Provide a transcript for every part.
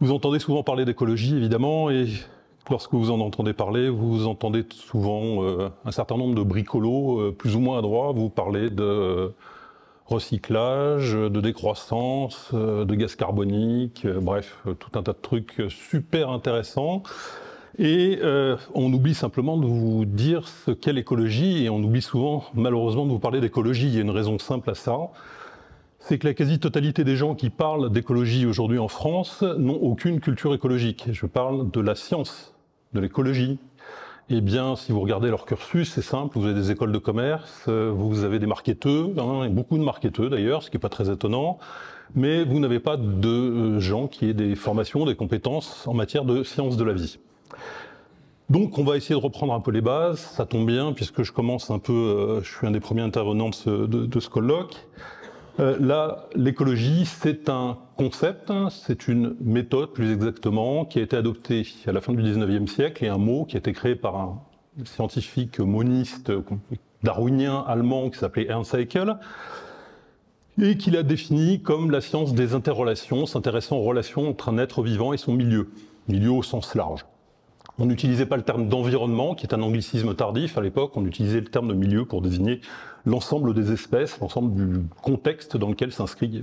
Vous entendez souvent parler d'écologie, évidemment, et lorsque vous en entendez parler, vous entendez souvent un certain nombre de bricolos, plus ou moins adroits, vous parlez de recyclage, de décroissance, de gaz carbonique, bref, tout un tas de trucs super intéressants. Et on oublie simplement de vous dire ce qu'est l'écologie, et on oublie souvent, malheureusement, de vous parler d'écologie. Il y a une raison simple à ça, c'est que la quasi-totalité des gens qui parlent d'écologie aujourd'hui en France n'ont aucune culture écologique. Je parle de la science, de l'écologie. Eh bien, si vous regardez leur cursus, c'est simple, vous avez des écoles de commerce, vous avez des marketeurs, hein, et beaucoup de marketeurs d'ailleurs, ce qui n'est pas très étonnant, mais vous n'avez pas de gens qui aient des formations, des compétences en matière de sciences de la vie. Donc on va essayer de reprendre un peu les bases, ça tombe bien puisque je commence un peu, je suis un des premiers intervenants de ce colloque. Là, l'écologie, c'est un concept, hein, c'est une méthode plus exactement, qui a été adoptée à la fin du 19e siècle, et un mot qui a été créé par un scientifique moniste darwinien allemand qui s'appelait Ernst Haeckel, et qu'il a défini comme la science des interrelations, s'intéressant aux relations entre un être vivant et son milieu, milieu au sens large. On n'utilisait pas le terme d'environnement, qui est un anglicisme tardif à l'époque, on utilisait le terme de milieu pour désigner l'ensemble des espèces, l'ensemble du contexte dans lequel s'inscrit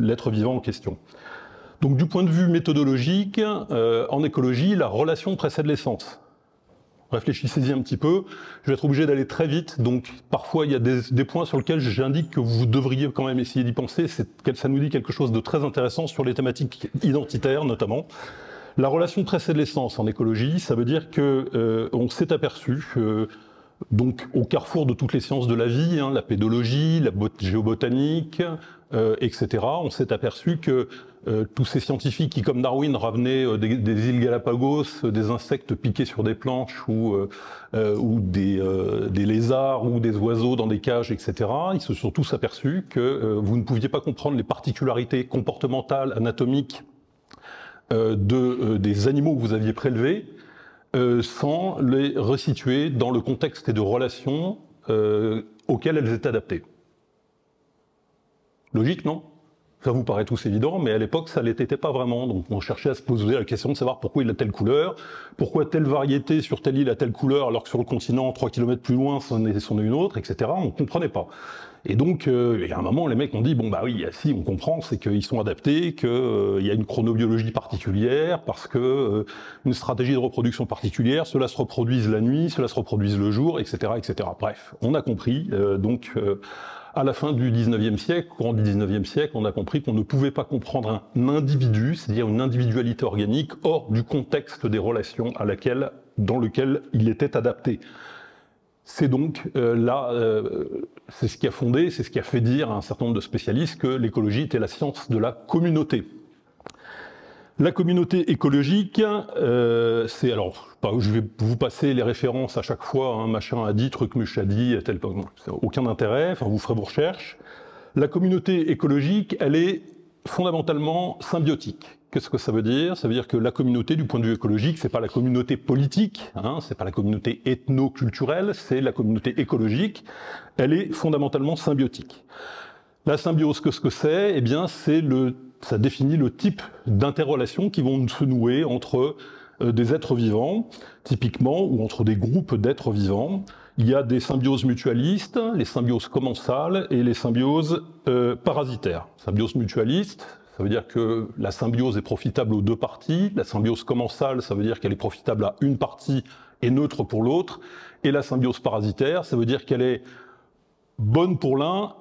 l'être vivant en question. Donc du point de vue méthodologique, en écologie, la relation précède l'essence. Réfléchissez-y un petit peu, je vais être obligé d'aller très vite, donc parfois il y a des points sur lesquels j'indique que vous devriez quand même essayer d'y penser, ça nous dit quelque chose de très intéressant sur les thématiques identitaires notamment. La relation précède l'essence en écologie, ça veut dire que on s'est aperçu, donc au carrefour de toutes les sciences de la vie, hein, la pédologie, la géobotanique, etc., on s'est aperçu que tous ces scientifiques qui, comme Darwin, ramenaient des îles Galapagos, des insectes piqués sur des planches ou des lézards ou des oiseaux dans des cages, etc., ils se sont tous aperçus que vous ne pouviez pas comprendre les particularités comportementales, anatomiques, des animaux que vous aviez prélevés sans les resituer dans le contexte et de relations auxquelles elles étaient adaptées. Logique, non? Ça vous paraît tous évident, mais à l'époque, ça ne l'était pas vraiment. Donc on cherchait à se poser la question de savoir pourquoi il a telle couleur, pourquoi telle variété sur telle île a telle couleur, alors que sur le continent, 3 km plus loin, c'en est une autre, etc. On ne comprenait pas. Et donc, à un moment, les mecs ont dit, bon bah oui, si on comprend, c'est qu'ils sont adaptés, qu'il y a une chronobiologie particulière, parce que une stratégie de reproduction particulière, ceux-là se reproduisent la nuit, ceux-là se reproduisent le jour, etc., etc. Bref, on a compris, à la fin du 19e siècle, au courant du 19e siècle, on a compris qu'on ne pouvait pas comprendre un individu, c'est-à-dire une individualité organique, hors du contexte des relations dans lequel il était adapté. C'est donc c'est ce qui a fondé, c'est ce qui a fait dire à un certain nombre de spécialistes que l'écologie était la science de la communauté. La communauté écologique, c'est alors, je vais vous passer les références à chaque fois, hein, machin a dit, truc muche a dit, tel, aucun intérêt, enfin vous ferez vos recherches. La communauté écologique, elle est fondamentalement symbiotique. Qu'est-ce que ça veut dire? Ça veut dire que la communauté, du point de vue écologique, c'est pas la communauté politique, hein, c'est pas la communauté ethno-culturelle, c'est la communauté écologique, elle est fondamentalement symbiotique. La symbiose, qu'est-ce que c'est? Eh bien, ça définit le type d'interrelations qui vont se nouer entre des êtres vivants, typiquement, ou entre des groupes d'êtres vivants. Il y a des symbioses mutualistes, les symbioses commensales et les symbioses parasitaires. Symbiose mutualiste, ça veut dire que la symbiose est profitable aux deux parties. La symbiose commensale, ça veut dire qu'elle est profitable à une partie et neutre pour l'autre. Et la symbiose parasitaire, ça veut dire qu'elle est bonne pour l'un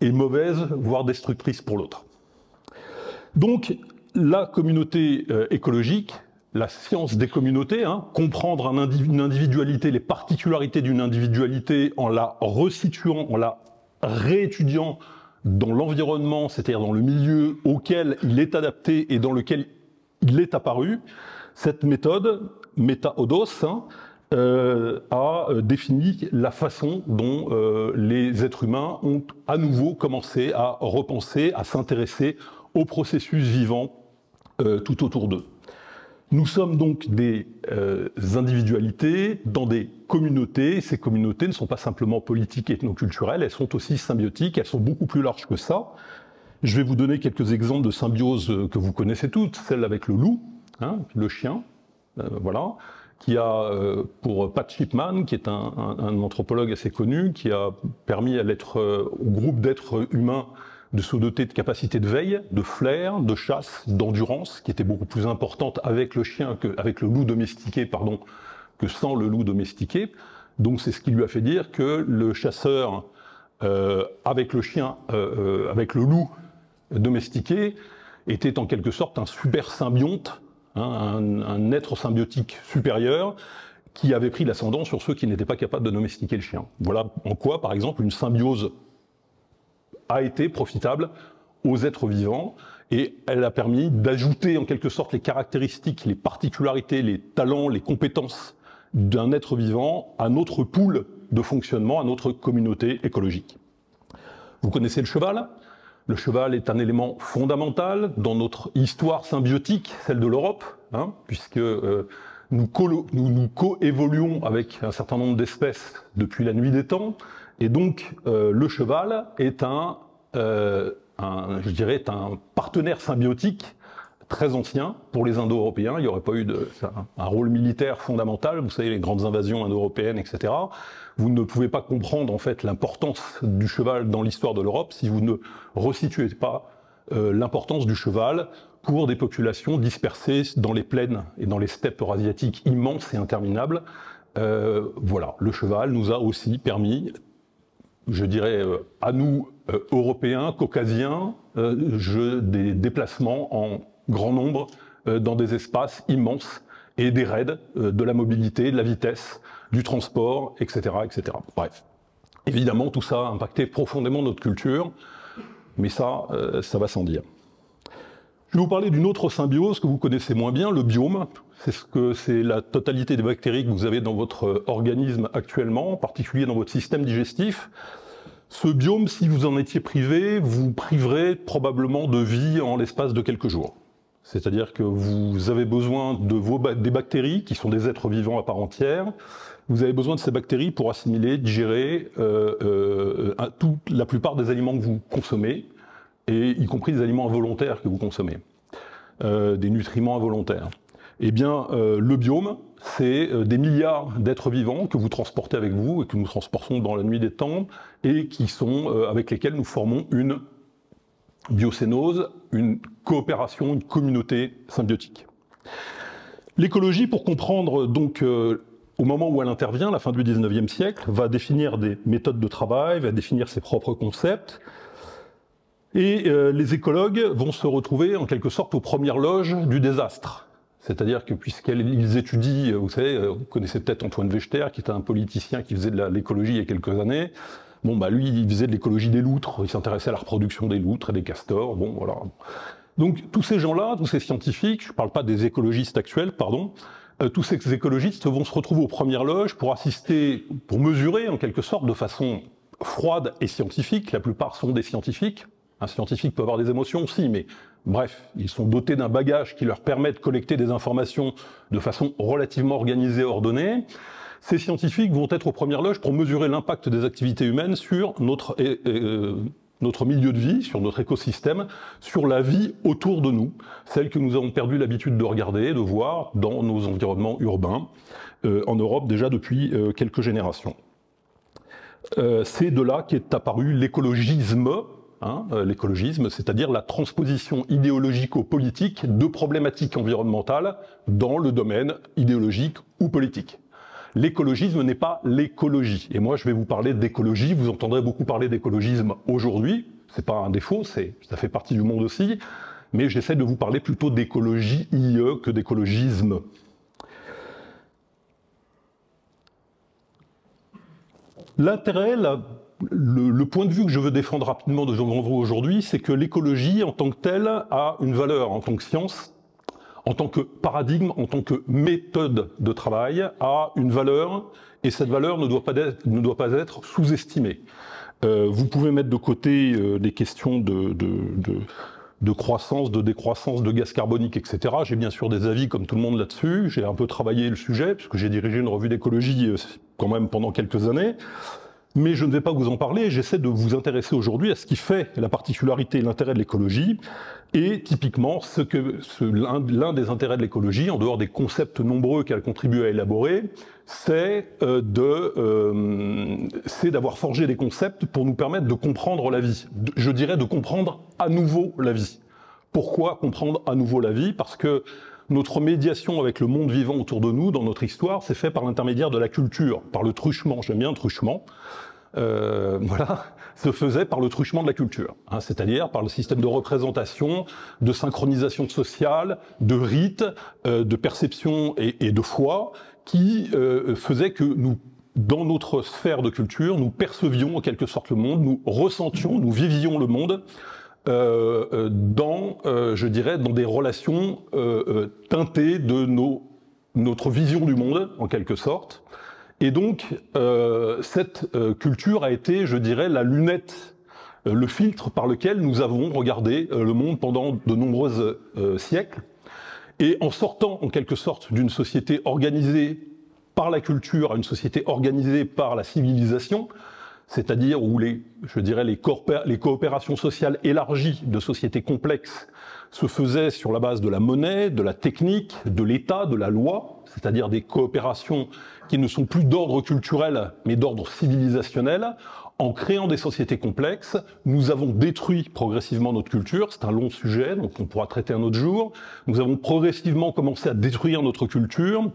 et mauvaise, voire destructrice pour l'autre. Donc, la communauté écologique, la science des communautés, hein, comprendre une individualité, les particularités d'une individualité en la resituant, en la réétudiant dans l'environnement, c'est-à-dire dans le milieu auquel il est adapté et dans lequel il est apparu, cette méthode, méta-odos, hein, a défini la façon dont les êtres humains ont à nouveau commencé à repenser, à s'intéresser au processus vivant tout autour d'eux. Nous sommes donc des individualités dans des communautés. Ces communautés ne sont pas simplement politiques et ethnoculturelles, elles sont aussi symbiotiques, elles sont beaucoup plus larges que ça. Je vais vous donner quelques exemples de symbioses que vous connaissez toutes, celle avec le loup, hein, le chien, voilà, qui a, pour Pat Shipman, qui est un anthropologue assez connu, qui a permis à au groupe d'êtres humains de se doter de capacités de veille, de flair, de chasse, d'endurance, qui était beaucoup plus importante avec le chien qu'avec le loup domestiqué, pardon, que sans le loup domestiqué. Donc c'est ce qui lui a fait dire que le chasseur avec le chien, avec le loup domestiqué, était en quelque sorte un super symbionte, hein, un être symbiotique supérieur, qui avait pris l'ascendant sur ceux qui n'étaient pas capables de domestiquer le chien. Voilà en quoi, par exemple, une symbiose a été profitable aux êtres vivants, et elle a permis d'ajouter en quelque sorte les caractéristiques, les particularités, les talents, les compétences d'un être vivant à notre pool de fonctionnement, à notre communauté écologique. Vous connaissez le cheval ? Le cheval est un élément fondamental dans notre histoire symbiotique, celle de l'Europe, hein, puisque nous coévoluons avec un certain nombre d'espèces depuis la nuit des temps, et donc le cheval est je dirais, un partenaire symbiotique très ancien pour les Indo-Européens. Il n'y aurait pas eu un rôle militaire fondamental, vous savez, les grandes invasions indo-européennes, etc. Vous ne pouvez pas comprendre en fait l'importance du cheval dans l'histoire de l'Europe si vous ne resituez pas l'importance du cheval pour des populations dispersées dans les plaines et dans les steppes eurasiatiques immenses et interminables. Voilà, le cheval nous a aussi permis, je dirais, à nous, Européens, Caucasiens, des déplacements en grand nombre dans des espaces immenses et des raids, de la mobilité, de la vitesse, du transport, etc., etc. Bref, évidemment, tout ça a impacté profondément notre culture, mais ça, ça va sans dire. Je vais vous parler d'une autre symbiose que vous connaissez moins bien, le biome. C'est la totalité des bactéries que vous avez dans votre organisme actuellement, en particulier dans votre système digestif. Ce biome, si vous en étiez privé, vous priverez probablement de vie en l'espace de quelques jours. C'est-à-dire que vous avez besoin des bactéries, qui sont des êtres vivants à part entière. Vous avez besoin de ces bactéries pour assimiler, digérer la plupart des aliments que vous consommez, et y compris des aliments involontaires que vous consommez, des nutriments involontaires. Eh bien, le biome, c'est des milliards d'êtres vivants que vous transportez avec vous et que nous transportons dans la nuit des temps, et qui sont, avec lesquels nous formons une biocénose, une coopération, une communauté symbiotique. L'écologie, pour comprendre donc au moment où elle intervient, la fin du 19e siècle, va définir des méthodes de travail, va définir ses propres concepts. Et les écologues vont se retrouver en quelque sorte aux premières loges du désastre. C'est-à-dire que puisqu'ils étudient, vous savez, vous connaissez peut-être Antoine Wächter, qui était un politicien qui faisait de l'écologie il y a quelques années. Bon, bah lui, il faisait de l'écologie des loutres, il s'intéressait à la reproduction des loutres et des castors, bon, voilà. Donc tous ces gens-là, tous ces scientifiques, je ne parle pas des écologistes actuels, pardon, tous ces écologistes vont se retrouver aux premières loges pour assister, pour mesurer en quelque sorte de façon froide et scientifique, la plupart sont des scientifiques. Un scientifique peut avoir des émotions aussi, mais bref, ils sont dotés d'un bagage qui leur permet de collecter des informations de façon relativement organisée et ordonnée. Ces scientifiques vont être aux premières loges pour mesurer l'impact des activités humaines sur notre milieu de vie, sur notre écosystème, sur la vie autour de nous, celle que nous avons perdu l'habitude de regarder, de voir dans nos environnements urbains, en Europe déjà depuis quelques générations. C'est de là qu'est apparu l'écologisme, hein, l'écologisme, c'est-à-dire la transposition idéologico-politique de problématiques environnementales dans le domaine idéologique ou politique. L'écologisme n'est pas l'écologie. Et moi, je vais vous parler d'écologie. Vous entendrez beaucoup parler d'écologisme aujourd'hui. C'est pas un défaut, ça fait partie du monde aussi. Mais j'essaie de vous parler plutôt d'écologie IE que d'écologisme. L'intérêt, le point de vue que je veux défendre rapidement devant vous aujourd'hui, c'est que l'écologie en tant que telle a une valeur en tant que science, en tant que paradigme, en tant que méthode de travail, a une valeur, et cette valeur ne doit pas être sous-estimée. Vous pouvez mettre de côté des questions de croissance, de décroissance, de gaz carbonique, etc. J'ai bien sûr des avis comme tout le monde là-dessus, j'ai un peu travaillé le sujet, puisque j'ai dirigé une revue d'écologie quand même pendant quelques années. mais je ne vais pas vous en parler, j'essaie de vous intéresser aujourd'hui à ce qui fait la particularité et l'intérêt de l'écologie, et typiquement l'un des intérêts de l'écologie, en dehors des concepts nombreux qu'elle contribue à élaborer, c'est d'avoir forgé des concepts pour nous permettre de comprendre la vie, je dirais de comprendre à nouveau la vie. Pourquoi comprendre à nouveau la vie? Parce que notre médiation avec le monde vivant autour de nous, dans notre histoire, c'est fait par l'intermédiaire de la culture, par le truchement, j'aime bien le truchement, voilà, se faisait par le truchement de la culture, hein, c'est-à-dire par le système de représentation, de synchronisation sociale, de rites, de perception et de foi, qui faisait que nous, dans notre sphère de culture, nous percevions en quelque sorte le monde, nous ressentions, nous vivions le monde, je dirais, dans des relations teintées de notre vision du monde, en quelque sorte. Et donc, cette culture a été, je dirais, la lunette, le filtre par lequel nous avons regardé le monde pendant de nombreux siècles. Et en sortant, en quelque sorte, d'une société organisée par la culture à une société organisée par la civilisation, c'est-à-dire où les coopérations sociales élargies de sociétés complexes se faisaient sur la base de la monnaie, de la technique, de l'État, de la loi, c'est-à-dire des coopérations qui ne sont plus d'ordre culturel, mais d'ordre civilisationnel. En créant des sociétés complexes, nous avons détruit progressivement notre culture, c'est un long sujet, donc on pourra traiter un autre jour. Nous avons progressivement commencé à détruire notre culture,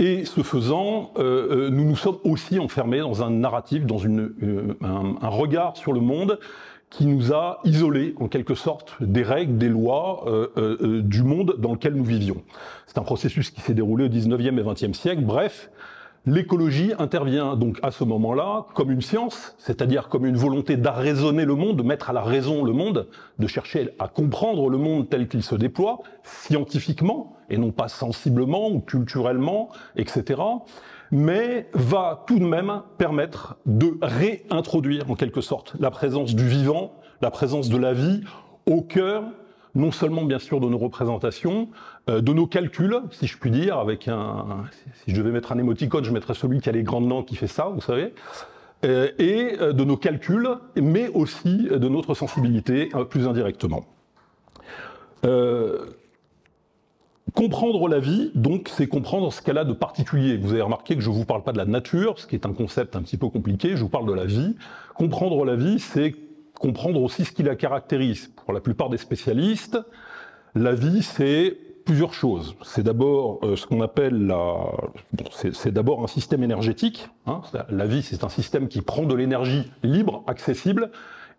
et ce faisant, nous nous sommes aussi enfermés dans un narratif, dans un regard sur le monde qui nous a isolés, en quelque sorte, des règles, des lois, du monde dans lequel nous vivions. C'est un processus qui s'est déroulé au 19e et 20e siècle. Bref, l'écologie intervient donc à ce moment-là comme une science, c'est-à-dire comme une volonté d'arraisonner le monde, de mettre à la raison le monde, de chercher à comprendre le monde tel qu'il se déploie, scientifiquement, et non pas sensiblement ou culturellement, etc., mais va tout de même permettre de réintroduire, en quelque sorte, la présence du vivant, la présence de la vie, au cœur, non seulement, bien sûr, de nos représentations, de nos calculs, si je puis dire, avec un... Si je devais mettre un émoticône, je mettrais celui qui a les grandes dents qui fait ça, vous savez, et de nos calculs, mais aussi de notre sensibilité, plus indirectement. Comprendre la vie, donc, c'est comprendre ce qu'elle a de particulier. Vous avez remarqué que je ne vous parle pas de la nature, ce qui est un concept un petit peu compliqué, je vous parle de la vie. Comprendre la vie, c'est comprendre aussi ce qui la caractérise. Pour la plupart des spécialistes, la vie, c'est plusieurs choses. C'est d'abord ce qu'on appelle c'est d'abord un système énergétique, hein. La vie, c'est un système qui prend de l'énergie libre, accessible,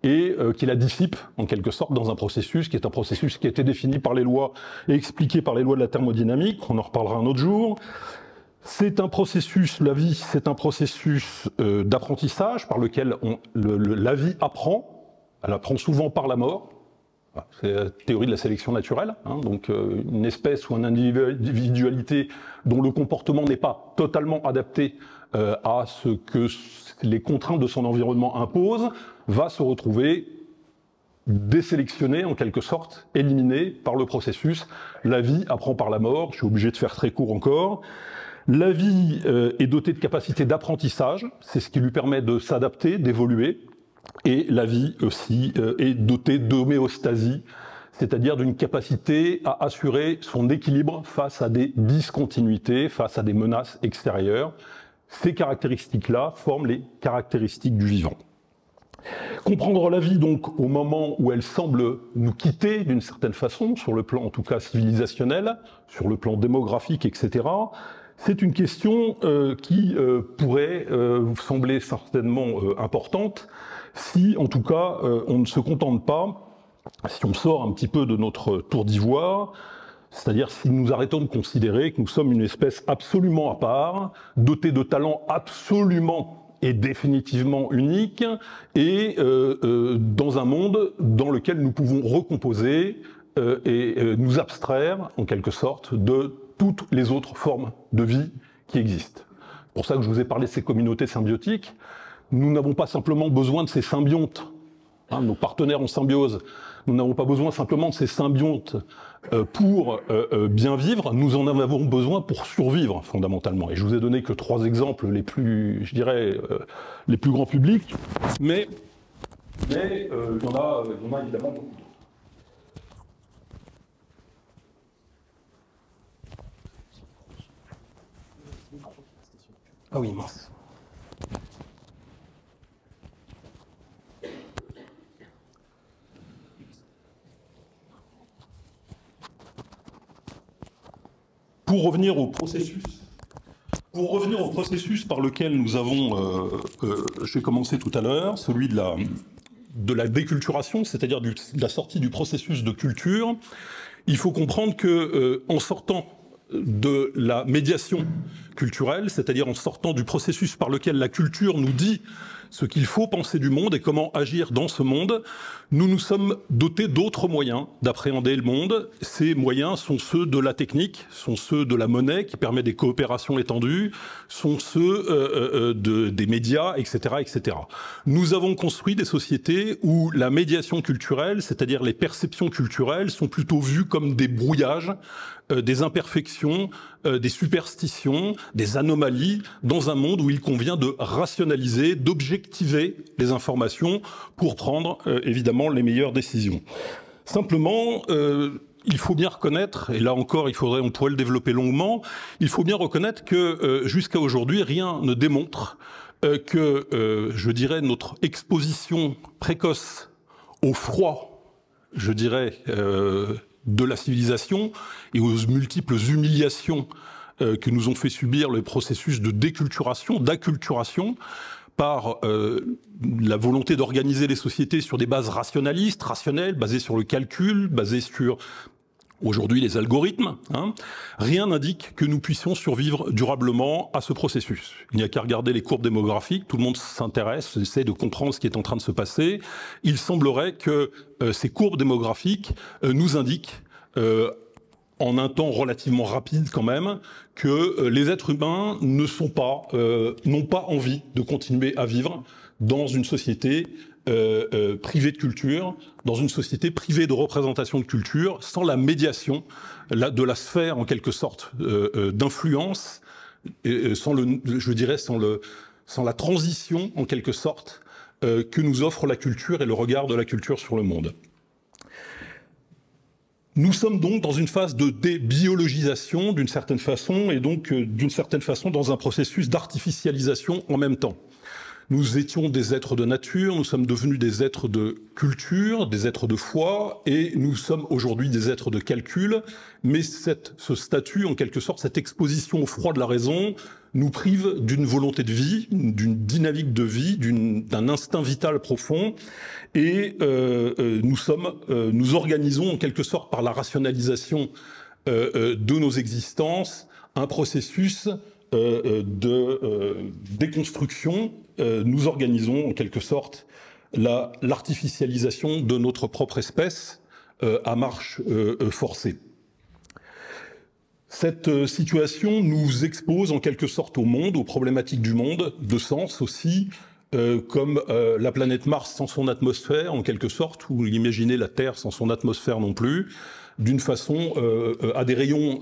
et qui la dissipe, en quelque sorte, dans un processus qui est un processus qui a été défini par les lois et expliqué par les lois de la thermodynamique, on en reparlera un autre jour. C'est un processus, la vie, c'est un processus d'apprentissage par lequel la vie apprend, elle apprend souvent par la mort, c'est la théorie de la sélection naturelle, hein, donc une espèce ou une individualité dont le comportement n'est pas totalement adapté à ce que les contraintes de son environnement imposent, va se retrouver désélectionné, en quelque sorte, éliminé par le processus. La vie apprend par la mort, je suis obligé de faire très court encore. La vie est dotée de capacités d'apprentissage, c'est ce qui lui permet de s'adapter, d'évoluer, et la vie aussi est dotée d'homéostasie, c'est-à-dire d'une capacité à assurer son équilibre face à des discontinuités, face à des menaces extérieures. Ces caractéristiques-là forment les caractéristiques du vivant. Comprendre la vie, donc, au moment où elle semble nous quitter, d'une certaine façon, sur le plan, en tout cas, civilisationnel, sur le plan démographique, etc., c'est une question qui pourrait vous sembler certainement importante si, en tout cas, on ne se contente pas, si on sort un petit peu de notre tour d'ivoire, c'est-à-dire si nous arrêtons de considérer que nous sommes une espèce absolument à part, dotée de talents absolument et définitivement unique, et dans un monde dans lequel nous pouvons recomposer nous abstraire, en quelque sorte, de toutes les autres formes de vie qui existent. C'est pour ça que je vous ai parlé de ces communautés symbiotiques. Nous n'avons pas simplement besoin de ces symbiontes Hein, nos partenaires en symbiose, nous n'avons pas besoin simplement de ces symbiontes pour bien vivre, nous en avons besoin pour survivre fondamentalement. Et je vous ai donné que trois exemples les plus, je dirais, les plus grands publics, mais il y en a évidemment beaucoup d'autres. Ah oui, mince. Pour revenir au processus, par lequel nous avons, j'ai commencé tout à l'heure, celui de la déculturation, c'est-à-dire de la sortie du processus de culture, il faut comprendre que en sortant de la médiation culturelle, c'est-à-dire en sortant du processus par lequel la culture nous dit ce qu'il faut penser du monde et comment agir dans ce monde, nous nous sommes dotés d'autres moyens d'appréhender le monde. Ces moyens sont ceux de la technique, sont ceux de la monnaie qui permet des coopérations étendues, sont ceux des médias, etc., etc. Nous avons construit des sociétés où la médiation culturelle, c'est-à-dire les perceptions culturelles, sont plutôt vues comme des brouillages, des imperfections, des superstitions, des anomalies, dans un monde où il convient de rationaliser, d'objectiver les informations pour prendre évidemment les meilleures décisions. Simplement, il faut bien reconnaître, et là encore on pourrait le développer longuement, il faut bien reconnaître que jusqu'à aujourd'hui, rien ne démontre que, je dirais, notre exposition précoce au froid, je dirais, de la civilisation et aux multiples humiliations que nous ont fait subir le processus de déculturation, d'acculturation, par la volonté d'organiser les sociétés sur des bases rationalistes, rationnelles, basées sur le calcul, basées sur, aujourd'hui, les algorithmes. Hein. Rien n'indique que nous puissions survivre durablement à ce processus. Il n'y a qu'à regarder les courbes démographiques, tout le monde s'intéresse, essaie de comprendre ce qui est en train de se passer. Il semblerait que ces courbes démographiques nous indiquent en un temps relativement rapide quand même, que les êtres humains ne sont pas, n'ont pas envie de continuer à vivre dans une société privée de culture, dans une société privée de représentation de culture, sans la médiation de la sphère en quelque sorte d'influence, sans le, je dirais, sans la transition en quelque sorte que nous offre la culture et le regard de la culture sur le monde. Nous sommes donc dans une phase de débiologisation d'une certaine façon et donc d'une certaine façon dans un processus d'artificialisation en même temps. Nous étions des êtres de nature, nous sommes devenus des êtres de culture, des êtres de foi et nous sommes aujourd'hui des êtres de calcul, mais ce statut, en quelque sorte, cette exposition au froid de la raison nous prive d'une volonté de vie, d'une dynamique de vie, d'un instinct vital profond, et nous organisons en quelque sorte par la rationalisation de nos existences un processus de déconstruction. Nous organisons en quelque sorte l'artificialisation de notre propre espèce à marche forcée. Cette situation nous expose en quelque sorte au monde, aux problématiques du monde, de sens aussi, comme la planète Mars sans son atmosphère, en quelque sorte, ou imaginez la Terre sans son atmosphère non plus, d'une façon à des rayons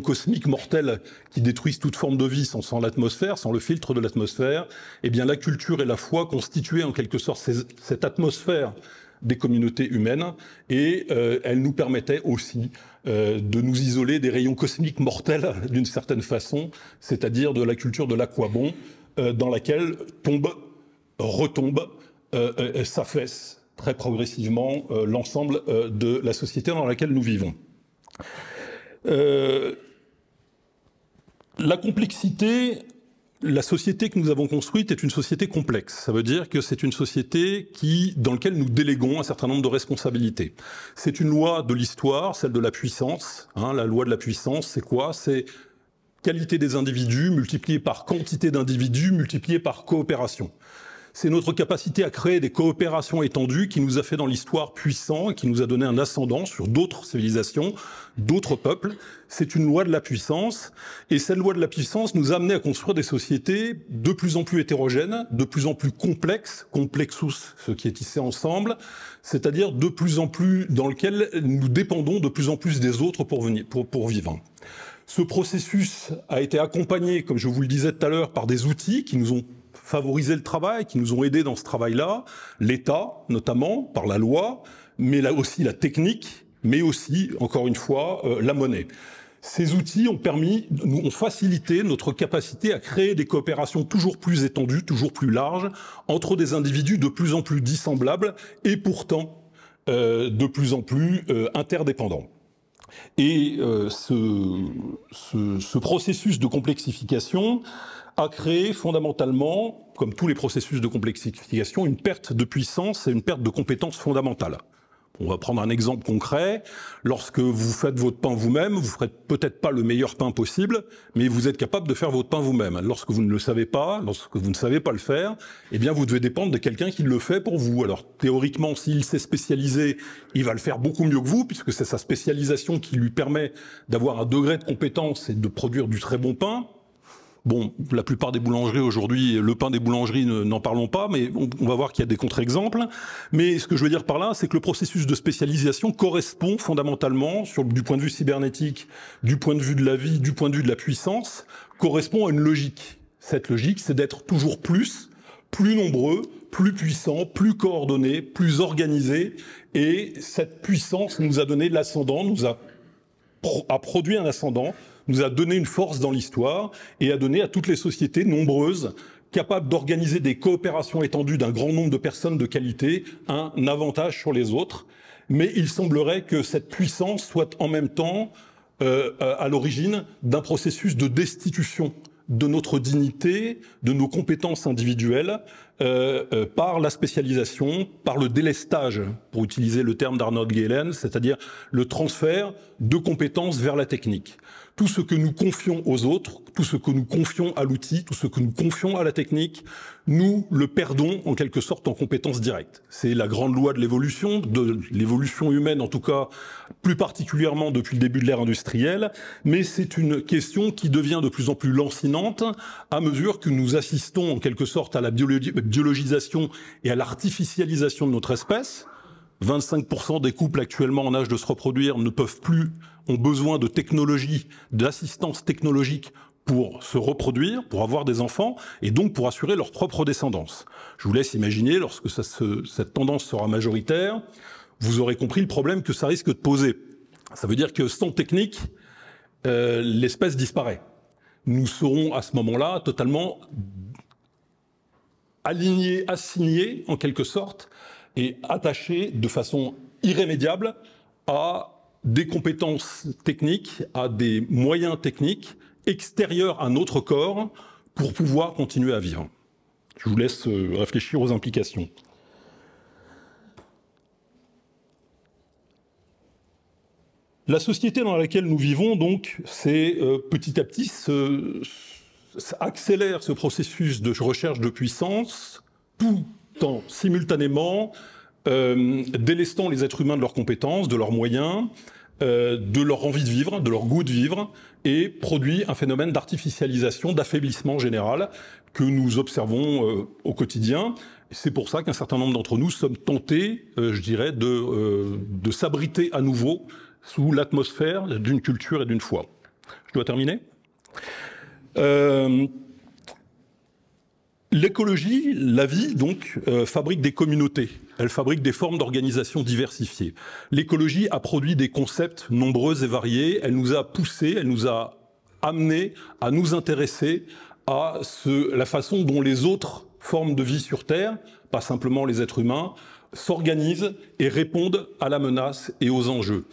cosmiques mortels qui détruisent toute forme de vie sans l'atmosphère, sans le filtre de l'atmosphère. Eh bien, la culture et la foi constituaient en quelque sorte cette atmosphère des communautés humaines, et elle nous permettait aussi de nous isoler des rayons cosmiques mortels d'une certaine façon, c'est-à-dire de la culture de l'aquabon, dans laquelle s'affaisse très progressivement l'ensemble de la société dans laquelle nous vivons. La complexité... La société que nous avons construite est une société complexe. Ça veut dire que c'est une société dans laquelle nous déléguons un certain nombre de responsabilités. C'est une loi de l'histoire, celle de la puissance. Hein, la loi de la puissance, c'est quoi? C'est qualité des individus multipliée par quantité d'individus multipliée par coopération. c'est notre capacité à créer des coopérations étendues qui nous a fait dans l'histoire puissants et qui nous a donné un ascendant sur d'autres civilisations, d'autres peuples. C'est une loi de la puissance, et cette loi de la puissance nous a amené à construire des sociétés de plus en plus hétérogènes, de plus en plus complexes, complexus, ce qui est tissé ensemble, c'est-à-dire de plus en plus dans lequel nous dépendons de plus en plus des autres pour vivre. Ce processus a été accompagné, comme je vous le disais tout à l'heure, par des outils qui nous ont favorisé le travail, qui nous ont aidés dans ce travail-là, l'État notamment, par la loi, mais là aussi la technique, mais aussi, encore une fois, la monnaie. Ces outils ont permis, ont facilité notre capacité à créer des coopérations toujours plus étendues, toujours plus larges, entre des individus de plus en plus dissemblables et pourtant de plus en plus interdépendants. Et ce processus de complexification a créé fondamentalement, comme tous les processus de complexification, une perte de puissance et une perte de compétences fondamentales. On va prendre un exemple concret. Lorsque vous faites votre pain vous-même, vous ne ferez peut-être pas le meilleur pain possible, mais vous êtes capable de faire votre pain vous-même. Lorsque vous ne le savez pas, lorsque vous ne savez pas le faire, eh bien vous devez dépendre de quelqu'un qui le fait pour vous. Alors théoriquement, s'il s'est spécialisé, il va le faire beaucoup mieux que vous, puisque c'est sa spécialisation qui lui permet d'avoir un degré de compétence et de produire du très bon pain. Bon, la plupart des boulangeries aujourd'hui, le pain des boulangeries, n'en parlons pas, mais on va voir qu'il y a des contre-exemples. Mais ce que je veux dire par là, c'est que le processus de spécialisation correspond fondamentalement, du point de vue cybernétique, du point de vue de la vie, du point de vue de la puissance, correspond à une logique. Cette logique, c'est d'être toujours plus nombreux, plus puissants, plus coordonnés, plus organisés. Et cette puissance nous a donné l'ascendant, nous a produit un ascendant, nous a donné une force dans l'histoire et a donné à toutes les sociétés nombreuses, capables d'organiser des coopérations étendues d'un grand nombre de personnes de qualité, un avantage sur les autres. Mais il semblerait que cette puissance soit en même temps à l'origine d'un processus de destitution de notre dignité, de nos compétences individuelles, par la spécialisation, par le délestage, pour utiliser le terme d'Arnold Gehlen, c'est-à-dire le transfert de compétences vers la technique. Tout ce que nous confions aux autres, tout ce que nous confions à l'outil, tout ce que nous confions à la technique, nous le perdons en quelque sorte en compétences directes. C'est la grande loi de l'évolution humaine en tout cas, plus particulièrement depuis le début de l'ère industrielle, mais c'est une question qui devient de plus en plus lancinante à mesure que nous assistons en quelque sorte à la biologisation et à l'artificialisation de notre espèce. 25% des couples actuellement en âge de se reproduire ne peuvent plus, ont besoin de technologie, d'assistance technologique pour se reproduire, pour avoir des enfants et donc pour assurer leur propre descendance. Je vous laisse imaginer, lorsque cette tendance sera majoritaire, vous aurez compris le problème que ça risque de poser. Ça veut dire que sans technique, l'espèce disparaît. Nous serons à ce moment-là totalement alignés, assignés en quelque sorte, et attaché de façon irrémédiable à des compétences techniques, à des moyens techniques extérieurs à notre corps pour pouvoir continuer à vivre. Je vous laisse réfléchir aux implications. La société dans laquelle nous vivons, donc, c'est petit à petit, accélère ce processus de recherche de puissance, tout simultanément délestant les êtres humains de leurs compétences, de leurs moyens, de leur envie de vivre, de leur goût de vivre, et produit un phénomène d'artificialisation, d'affaiblissement général que nous observons au quotidien. C'est pour ça qu'un certain nombre d'entre nous sommes tentés, je dirais, de s'abriter à nouveau sous l'atmosphère d'une culture et d'une foi. Je dois terminer. L'écologie, la vie, donc, fabrique des communautés. Elle fabrique des formes d'organisation diversifiées. L'écologie a produit des concepts nombreux et variés. Elle nous a poussés, elle nous a amenés à nous intéresser à la façon dont les autres formes de vie sur Terre, pas simplement les êtres humains, s'organisent et répondent à la menace et aux enjeux.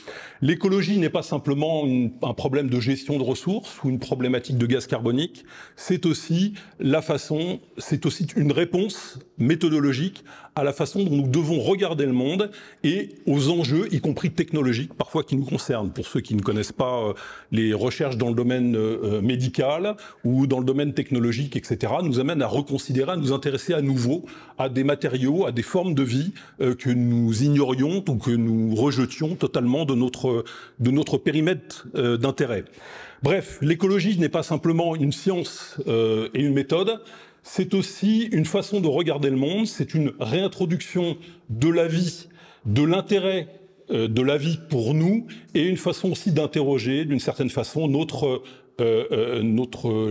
L'écologie n'est pas simplement un problème de gestion de ressources ou une problématique de gaz carbonique, c'est aussi une réponse méthodologique à la façon dont nous devons regarder le monde et aux enjeux, y compris technologiques, parfois qui nous concernent. Pour ceux qui ne connaissent pas les recherches dans le domaine médical ou dans le domaine technologique, etc., nous amènent à reconsidérer, à nous intéresser à nouveau à des matériaux, à des formes de vie que nous ignorions ou que nous rejetions totalement de notre périmètre d'intérêt. Bref, l'écologie n'est pas simplement une science et une méthode, c'est aussi une façon de regarder le monde, c'est une réintroduction de la vie, de l'intérêt de la vie pour nous, et une façon aussi d'interroger d'une certaine façon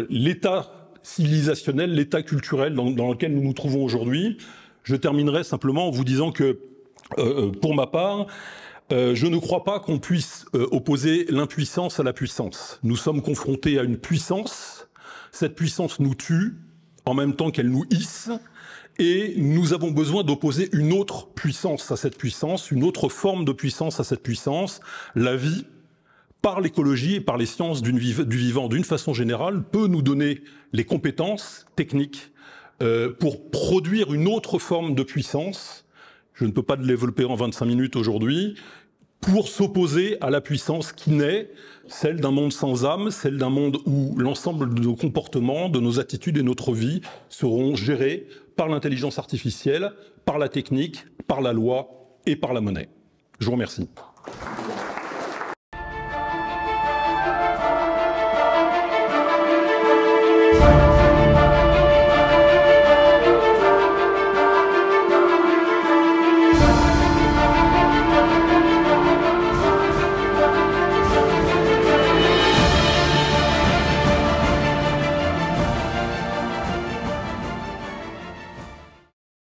l'état civilisationnel, l'état culturel dans lequel nous nous trouvons aujourd'hui. Je terminerai simplement en vous disant que, pour ma part, je ne crois pas qu'on puisse opposer l'impuissance à la puissance. Nous sommes confrontés à une puissance, cette puissance nous tue, en même temps qu'elle nous hisse, et nous avons besoin d'opposer une autre puissance à cette puissance, une autre forme de puissance à cette puissance. La vie, par l'écologie et par les sciences du vivant d'une façon générale, peut nous donner les compétences techniques pour produire une autre forme de puissance, je ne peux pas le développer en 25 minutes aujourd'hui, pour s'opposer à la puissance qui naît, celle d'un monde sans âme, celle d'un monde où l'ensemble de nos comportements, de nos attitudes et notre vie seront gérés par l'intelligence artificielle, par la technique, par la loi et par la monnaie. Je vous remercie.